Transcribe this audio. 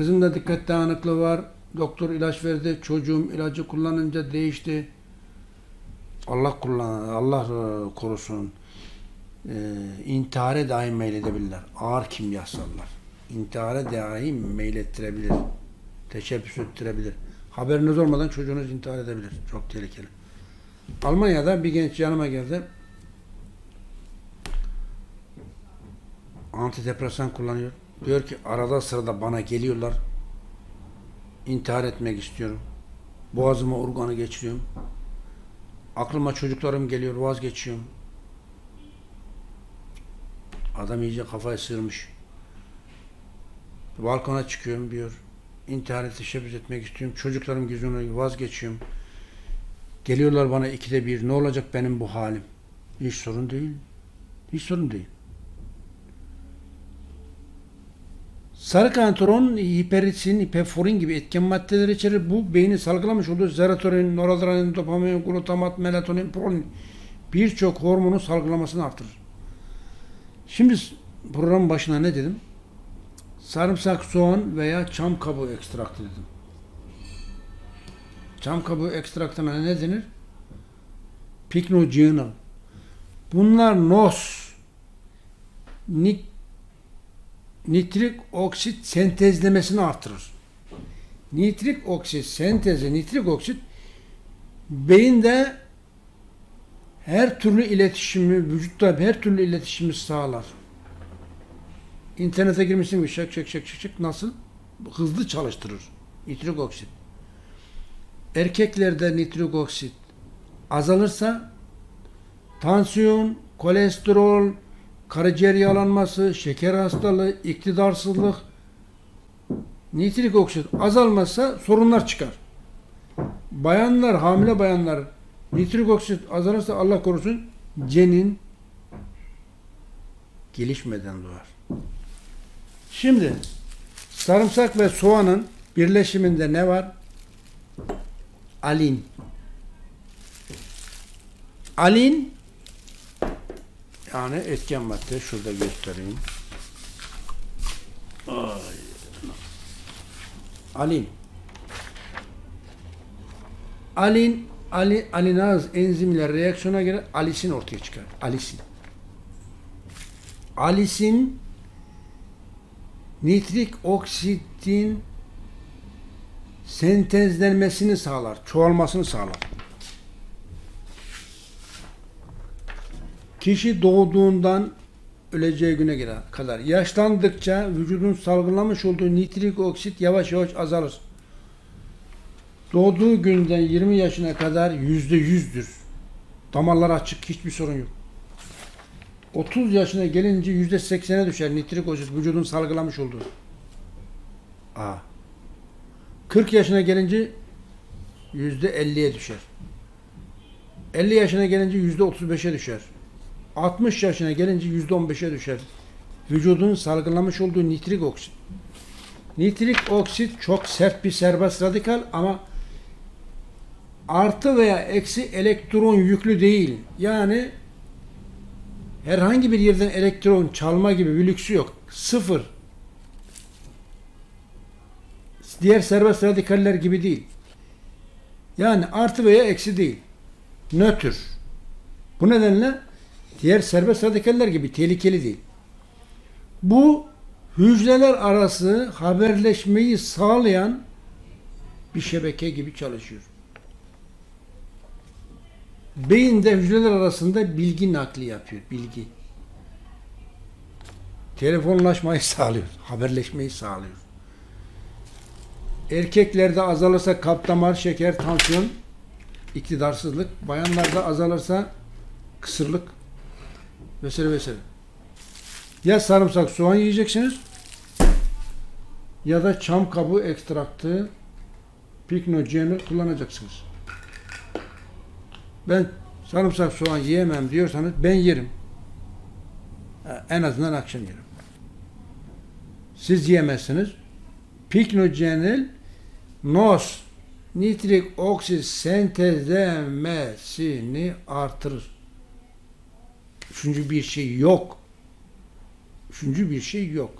Kızımda dikkat dağınıklığı var. Doktor ilaç verdi. Çocuğum ilacı kullanınca değişti. Allah korusun. İntihara dahi meyledebilirler. Ağır kimyasallar. İntihara dahi meylettirebilir. Teşebbüs ettirebilir. Haberiniz olmadan çocuğunuz intihar edebilir. Çok tehlikeli. Almanya'da bir genç yanıma geldi. Antidepresan kullanıyor. Diyor ki arada sırada bana geliyorlar. İntihar etmek istiyorum. Boğazıma urganı geçiriyorum. Aklıma çocuklarım geliyor. Vazgeçiyorum. Adam iyice kafayı sıyırmış. Balkona çıkıyorum diyor. İntihar teşebbüs etmek istiyorum. Çocuklarım gözümden vazgeçiyorum. Geliyorlar bana 2'de 1. Ne olacak benim bu halim? Hiç sorun değil. Hiç sorun değil. Sarıkantron, hiperitin, hiperforin gibi etken maddeler içerir. Bu beyni salgılamış olduğu serotonin, noradrenalin, dopamin, glutamat, melatonin, prolin birçok hormonun salgılamasını artırır. Şimdi programın başına ne dedim? Sarımsak, soğan veya çam kabuğu ekstraktı dedim. Çam kabuğu ekstraktına ne denir? Pycnogenol. Bunlar NOS, nitrik oksit sentezlemesini artırır. Nitrik oksit sentezi, nitrik oksit beyinde her türlü iletişimi, vücutta her türlü iletişimi sağlar. İnternete girmişsin bir şak şak nasıl? Hızlı çalıştırır. Nitrik oksit. Erkeklerde nitrik oksit azalırsa tansiyon, kolesterol, karaciğer yağlanması, şeker hastalığı, iktidarsızlık. Nitrik oksit azalmazsa sorunlar çıkar. Bayanlar, hamile bayanlar nitrik oksit azalırsa Allah korusun cenin gelişmeden doğar. Şimdi sarımsak ve soğanın birleşiminde ne var? Alin. Alin yani etken madde. Şurada göstereyim. Alin. Alinaz enzimler reaksiyona göre alisin ortaya çıkar. Alisin. Alisin nitrik oksitin sentezlenmesini sağlar, çoğalmasını sağlar. Kişi doğduğundan öleceği güne kadar yaşlandıkça vücudun salgılamış olduğu nitrik oksit yavaş yavaş azalır. Doğduğu günden 20 yaşına kadar %100'dür. Damarlar açık, hiçbir sorun yok. 30 yaşına gelince %80'e düşer nitrik oksit vücudun salgılamış olduğu. 40 yaşına gelince %50'ye düşer. 50 yaşına gelince %35'e düşer. 60 yaşına gelince %15'e düşer. Vücudun salgılamış olduğu nitrik oksit. Nitrik oksit çok sert bir serbest radikal ama artı veya eksi elektron yüklü değil. Yani herhangi bir yerden elektron çalma gibi bir lüksü yok. Sıfır. Diğer serbest radikaller gibi değil. Yani artı veya eksi değil. Nötr. Bu nedenle diğer serbest radikaller gibi tehlikeli değil. Bu hücreler arası haberleşmeyi sağlayan bir şebeke gibi çalışıyor. Beyinde hücreler arasında bilgi nakli yapıyor. Bilgi. Telefonlaşmayı sağlıyor. Haberleşmeyi sağlıyor. Erkeklerde azalırsa kalp, damar, şeker, tansiyon, iktidarsızlık. Bayanlarda azalırsa kısırlık vesaire vesaire. Ya sarımsak, soğan yiyeceksiniz ya da çam kabuğu ekstraktı Pycnogenol kullanacaksınız. Ben sarımsak, soğan yiyemem diyorsanız ben yerim. En azından akşam yerim. Siz yiyemezsiniz. Pycnogenol NOS nitrik oksit sentezlemesini artırır. Üçüncü bir şey yok.